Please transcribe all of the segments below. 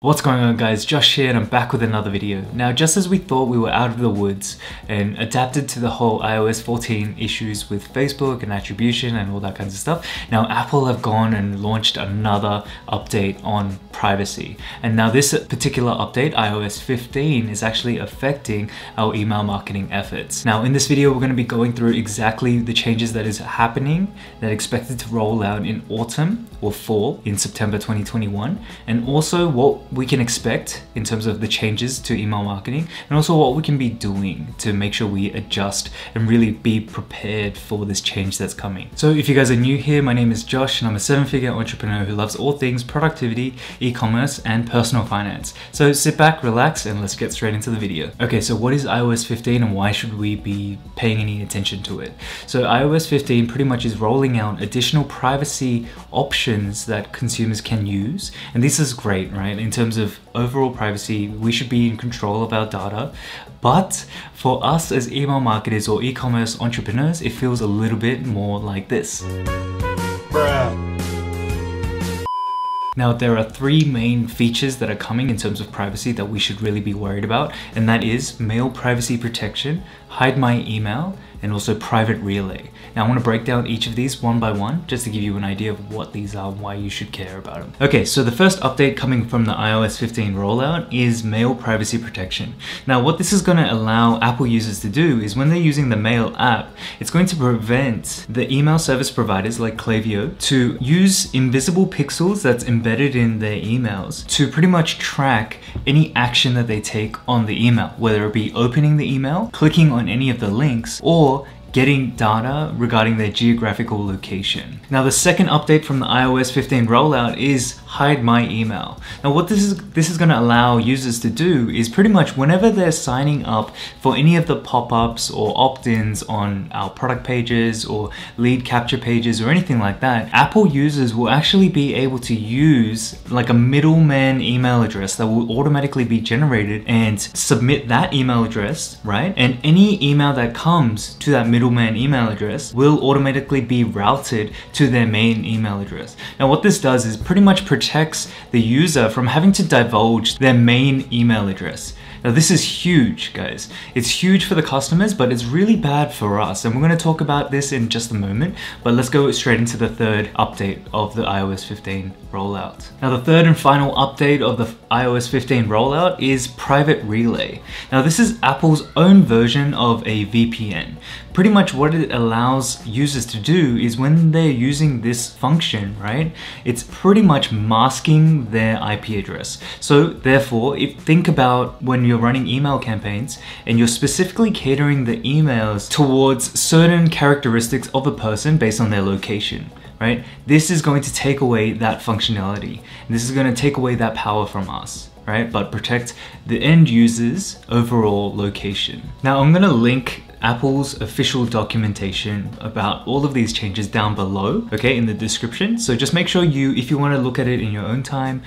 What's going on, guys? Josh here, and I'm back with another video. Now, just as we thought we were out of the woods and adapted to the whole iOS 14 issues with Facebook and attribution and all that kinds of stuff, now Apple have gone and launched another update on privacy. And now this particular update, iOS 15, is actually affecting our email marketing efforts. Now in this video, we're going to be going through exactly the changes that is happening that are expected to roll out in autumn or fall in September 2021, and also what we can expect in terms of the changes to email marketing, and also what we can be doing to make sure we adjust and really be prepared for this change that's coming. So if you guys are new here, my name is Josh and I'm a 7-figure entrepreneur who loves all things productivity, e-commerce, and personal finance. So sit back, relax, and let's get straight into the video. Okay, so what is iOS 15 and why should we be paying any attention to it? So iOS 15 pretty much is rolling out additional privacy options that consumers can use. And this is great, right? In terms of overall privacy, we should be in control of our data. But for us as email marketers or e-commerce entrepreneurs, it feels a little bit more like this. Bruh. Now, there are three main features that are coming in terms of privacy that we should really be worried about, and that is Mail Privacy Protection, Hide My Email, and also Private Relay. Now, I want to break down each of these one by one just to give you an idea of what these are and why you should care about them. Okay, so the first update coming from the iOS 15 rollout is Mail Privacy Protection. Now, what this is going to allow Apple users to do is when they're using the Mail app, it's going to prevent the email service providers like Klaviyo to use invisible pixels that's embedded in their emails to pretty much track any action that they take on the email, whether it be opening the email, clicking on any of the links, or getting data regarding their geographical location. Now, the second update from the iOS 15 rollout is Hide My Email. Now, what this is going to allow users to do is pretty much whenever they're signing up for any of the pop-ups or opt-ins on our product pages or lead capture pages or anything like that, Apple users will actually be able to use like a middleman email address that will automatically be generated and submit that email address, right? And any email that comes to that middleman email address will automatically be routed to their main email address. Now, what this does is pretty much protects the user from having to divulge their main email address. Now, this is huge, guys. It's huge for the customers, but it's really bad for us. And we're going to talk about this in just a moment, but let's go straight into the third update of the iOS 15 rollout. Now, the third and final update of the iOS 15 rollout is Private Relay. Now, this is Apple's own version of a VPN. Pretty much what it allows users to do is when they're using this function, right, it's pretty much masking their IP address. So therefore, if think about when you're running email campaigns and you're specifically catering the emails towards certain characteristics of a person based on their location, right? This is going to take away that functionality. This is going to take away that power from us, right? But protect the end user's overall location. Now, I'm going to link Apple's official documentation about all of these changes down below, okay, in the description. So just make sure you, if you want to look at it in your own time,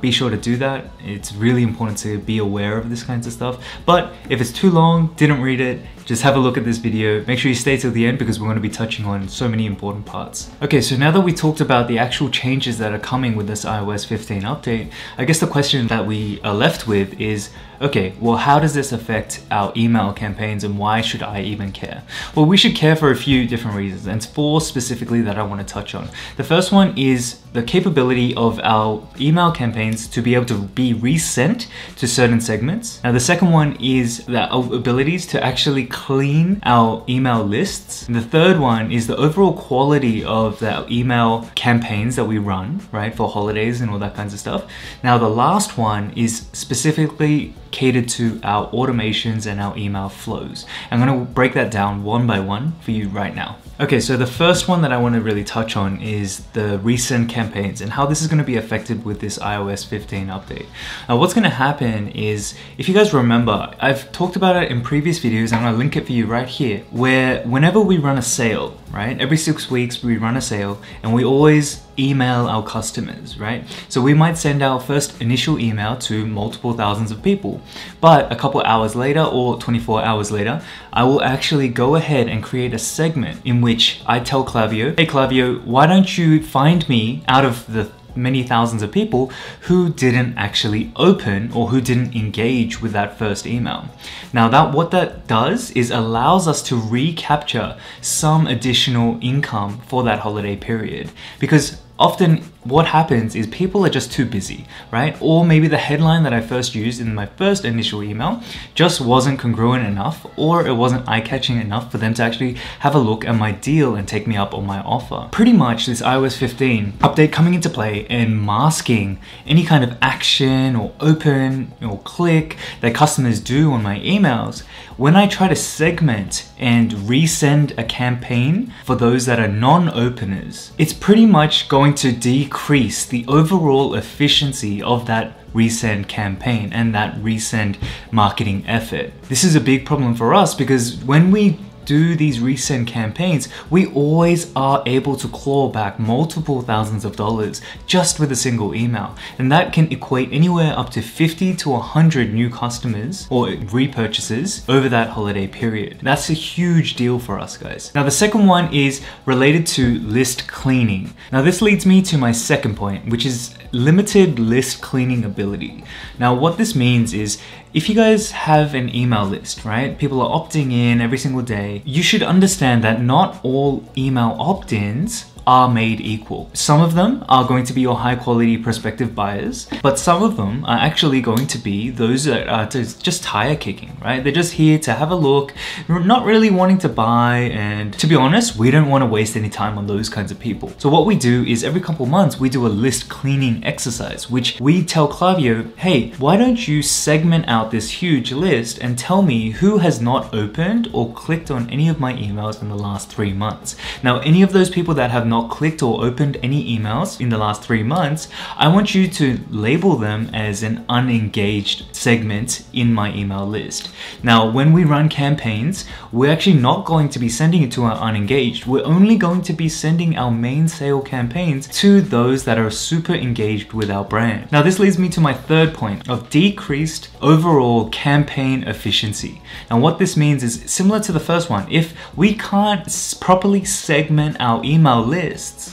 be sure to do that. It's really important to be aware of this kinds of stuff. But if it's too long, didn't read it, just have a look at this video. Make sure you stay till the end because we're going to be touching on so many important parts. Okay, so now that we talked about the actual changes that are coming with this iOS 15 update, I guess the question that we are left with is, okay, well, how does this affect our email campaigns and why should I even care? Well, we should care for a few different reasons, and it's four specifically that I want to touch on. The first one is the capability of our email campaigns to be able to be resent to certain segments. Now, the second one is the abilities to actually clean our email lists. And the third one is the overall quality of the email campaigns that we run, right, for holidays and all that kinds of stuff. Now, the last one is specifically catered to our automations and our email flows. I'm going to break that down one by one for you right now. Okay, so the first one that I want to really touch on is the resend campaigns and how this is going to be affected with this iOS 15 update. Now, what's going to happen is, if you guys remember, I've talked about it in previous videos, I'm going to link it for you right here, where whenever we run a sale, right, every 6 weeks we run a sale and we always email our customers, right? So we might send our first initial email to multiple thousands of people, but a couple hours later or 24 hours later, I will actually go ahead and create a segment in which I tell Klaviyo, hey Klaviyo, why don't you find me out of the many thousands of people who didn't actually open or who didn't engage with that first email. Now what that does is allows us to recapture some additional income for that holiday period, because often what happens is people are just too busy, right? Or maybe the headline that I first used in my first initial email just wasn't congruent enough, or it wasn't eye-catching enough for them to actually have a look at my deal and take me up on my offer. Pretty much this iOS 15 update coming into play and masking any kind of action or open or click that customers do on my emails, when I try to segment and resend a campaign for those that are non-openers, it's pretty much going to decrease the overall efficiency of that resend campaign and that resend marketing effort. This is a big problem for us because when we do these resend campaigns, we always are able to claw back multiple thousands of dollars just with a single email. And that can equate anywhere up to 50 to 100 new customers or repurchases over that holiday period. That's a huge deal for us, guys. Now, the second one is related to list cleaning. Now, this leads me to my second point, which is limited list cleaning ability. Now, what this means is if you guys have an email list, right? People are opting in every single day. You should understand that not all email opt-ins are made equal. Some of them are going to be your high quality prospective buyers, but some of them are actually going to be those that are just tire kicking, right? They're just here to have a look, not really wanting to buy, and to be honest, we don't want to waste any time on those kinds of people. So what we do is every couple of months, we do a list cleaning exercise, which we tell Klaviyo, hey, why don't you segment out this huge list and tell me who has not opened or clicked on any of my emails in the last 3 months. Now, any of those people that have not clicked or opened any emails in the last 3 months, I want you to label them as an unengaged segment in my email list. Now, when we run campaigns, we're actually not going to be sending it to our unengaged. We're only going to be sending our main sale campaigns to those that are super engaged with our brand. Now, this leads me to my third point of decreased overall campaign efficiency. And what this means is similar to the first one. If we can't properly segment our email list,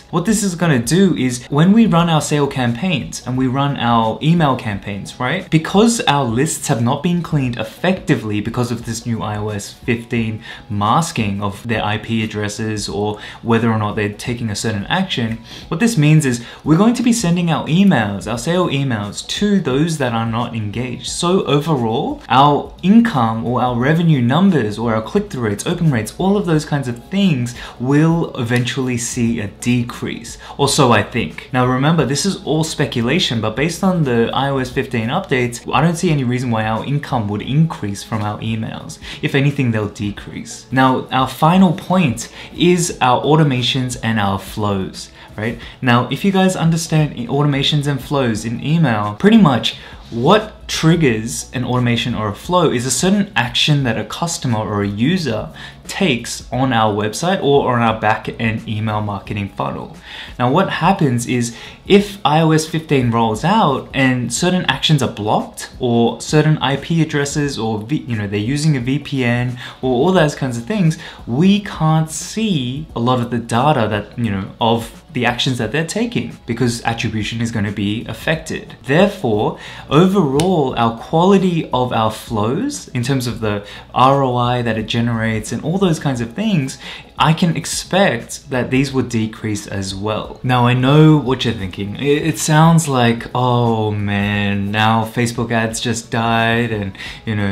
what this is going to do is when we run our sale campaigns and we run our email campaigns, right? Because our lists have not been cleaned effectively because of this new iOS 15 masking of their IP addresses or whether or not they're taking a certain action, what this means is we're going to be sending our emails, our sale emails, to those that are not engaged. So overall, our income or our revenue numbers or our click-through rates, open rates, all of those kinds of things will eventually see a decrease, or so I think. Now remember, this is all speculation, but based on the iOS 15 updates, I don't see any reason why our income would increase from our emails. If anything, they'll decrease. Now, our final point is our automations and our flows, right? Now, if you guys understand automations and flows in email, pretty much what triggers an automation or a flow is a certain action that a customer or a user takes on our website or on our back-end email marketing funnel. Now, what happens is if iOS 15 rolls out and certain actions are blocked or certain IP addresses or they're using a VPN or all those kinds of things, we can't see a lot of the data that, of the actions that they're taking because attribution is going to be affected. Therefore, overall, our quality of our flows in terms of the ROI that it generates and all those kinds of things, I can expect that these would decrease as well. Now, I know what you're thinking. It sounds like, oh man, now Facebook ads just died and,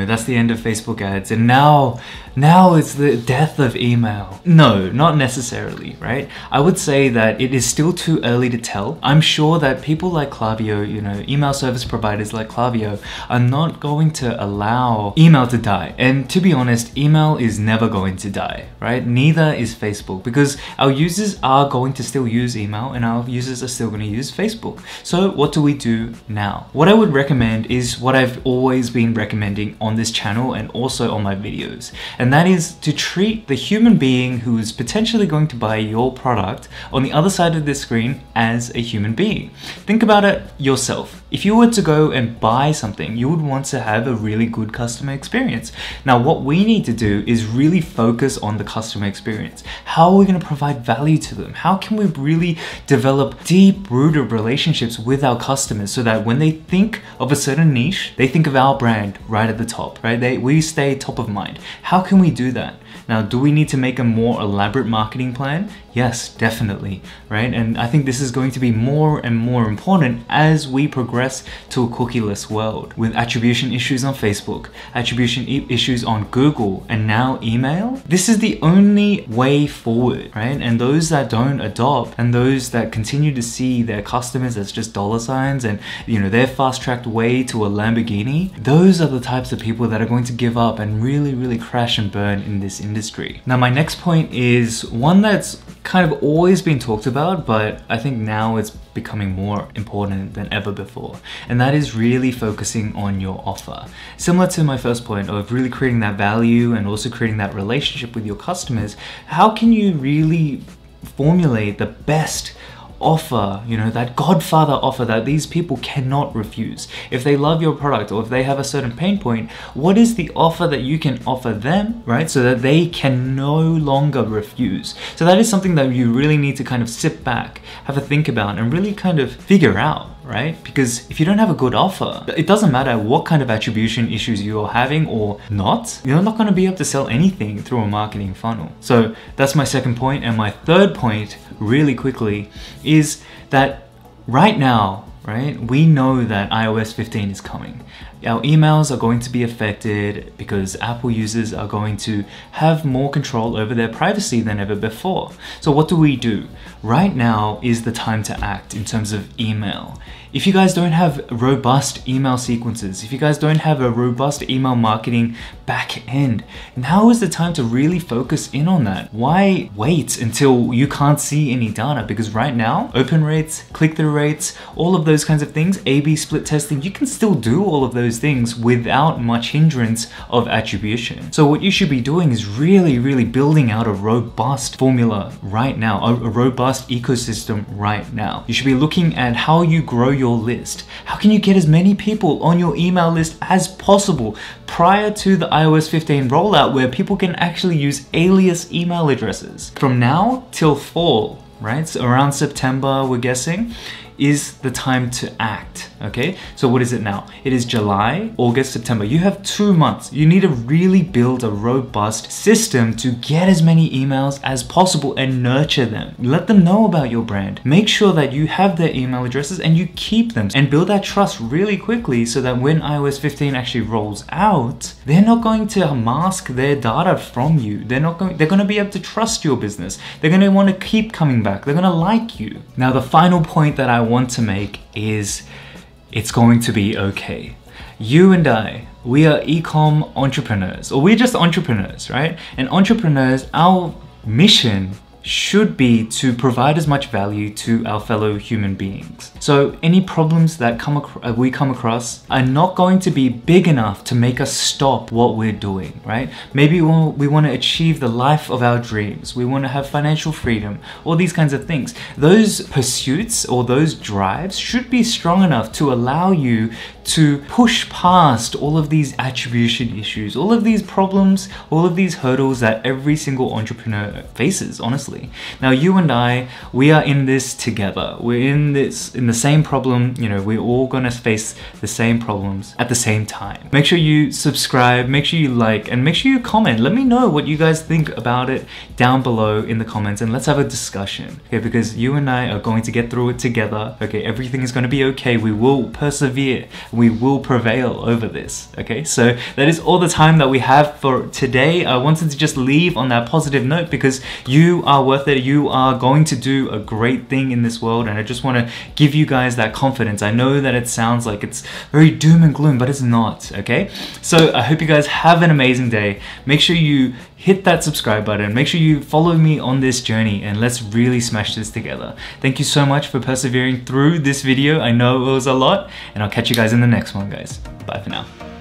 that's the end of Facebook ads. And now it's the death of email. No, not necessarily, right? I would say that it is still too early to tell. I'm sure that people like Klaviyo, email service providers like Klaviyo are not going to allow email to die. And to be honest, email is never going to die, right? Neither is Facebook, because our users are going to still use email and our users are still going to use Facebook. So what do we do now? What I would recommend is what I've always been recommending on this channel and also on my videos, and that is to treat the human being who is potentially going to buy your product on the other side of this screen as a human being. Think about it yourself. If you were to go and buy something, you would want to have a really good customer experience. Now, what we need to do is really focus on the customer experience. experience? How are we going to provide value to them? How can we really develop deep-rooted relationships with our customers so that when they think of a certain niche, they think of our brand right at the top, right? We stay top of mind. How can we do that? Now, do we need to make a more elaborate marketing plan? Yes, definitely, right? And I think this is going to be more and more important as we progress to a cookieless world with attribution issues on Facebook, attribution issues on Google, and now email. This is the only way forward, right? And those that don't adopt and those that continue to see their customers as just $ and, you know, their fast-tracked way to a Lamborghini, those are the types of people that are going to give up and really crash and burn in this industry. Now, my next point is one that's kind of always been talked about, but I think now it's becoming more important than ever before. And that is really focusing on your offer. Similar to my first point of really creating that value and also creating that relationship with your customers, how can you really formulate the best offer, you know, that godfather offer that these people cannot refuse? If they love your product or if they have a certain pain point, what is the offer that you can offer them, right? So that they can no longer refuse. So that is something that you really need to kind of sit back, have a think about, and really kind of figure out, right? Because if you don't have a good offer, it doesn't matter what kind of attribution issues you're having or not, you're not going to be able to sell anything through a marketing funnel. So that's my second point. And my third point, really quickly, is that right now, right, we know that iOS 15 is coming. Our emails are going to be affected because Apple users are going to have more control over their privacy than ever before. So what do we do? Right now is the time to act in terms of email. If you guys don't have robust email sequences, if you guys don't have a robust email marketing back end, now is the time to really focus in on that. Why wait until you can't see any data? Because right now, open rates, click-through rates, all of those kinds of things, A/B split testing, you can still do all of those things without much hindrance of attribution. So what you should be doing is really building out a robust formula right now, a robust ecosystem right now. You should be looking at how you grow your list. How can you get as many people on your email list as possible prior to the iOS 15 rollout, where people can actually use alias email addresses? From now till fall, right? So around September, we're guessing, is the time to act, okay? So what is it now? It is July, August, September. You have 2 months. You need to really build a robust system to get as many emails as possible and nurture them. Let them know about your brand. Make sure that you have their email addresses and you keep them, and build that trust really quickly so that when iOS 15 actually rolls out, they're not going to mask their data from you. They're going to be able to trust your business. They're going to want to keep coming back. They're going to like you. Now, the final point that I want to make is it's going to be okay. You and I, we are e-com entrepreneurs, or we're just entrepreneurs, right? And entrepreneurs, our mission should be to provide as much value to our fellow human beings. So any problems that we come across are not going to be big enough to make us stop what we're doing, right? Maybe we want to achieve the life of our dreams. We want to have financial freedom, all these kinds of things. Those pursuits or those drives should be strong enough to allow you to push past all of these attribution issues, all of these problems, all of these hurdles that every single entrepreneur faces, honestly. Now, you and I, we are in this together. We're in the same problem. You know, we're all gonna face the same problems at the same time. Make sure you subscribe, make sure you like, and make sure you comment. Let me know what you guys think about it down below in the comments, and let's have a discussion, okay? Because you and I are going to get through it together, okay? Everything is gonna be okay. We will persevere. We will prevail over this, okay? So that is all the time that we have for today. I wanted to just leave on that positive note because you are worth it. You are going to do a great thing in this world, and I just want to give you guys that confidence. I know that it sounds like it's very doom and gloom, but it's not, okay? So I hope you guys have an amazing day. Make sure you hit that subscribe button. Make sure you follow me on this journey, and let's really smash this together. Thank you so much for persevering through this video. I know it was a lot, and I'll catch you guys in the next one, guys. Bye for now.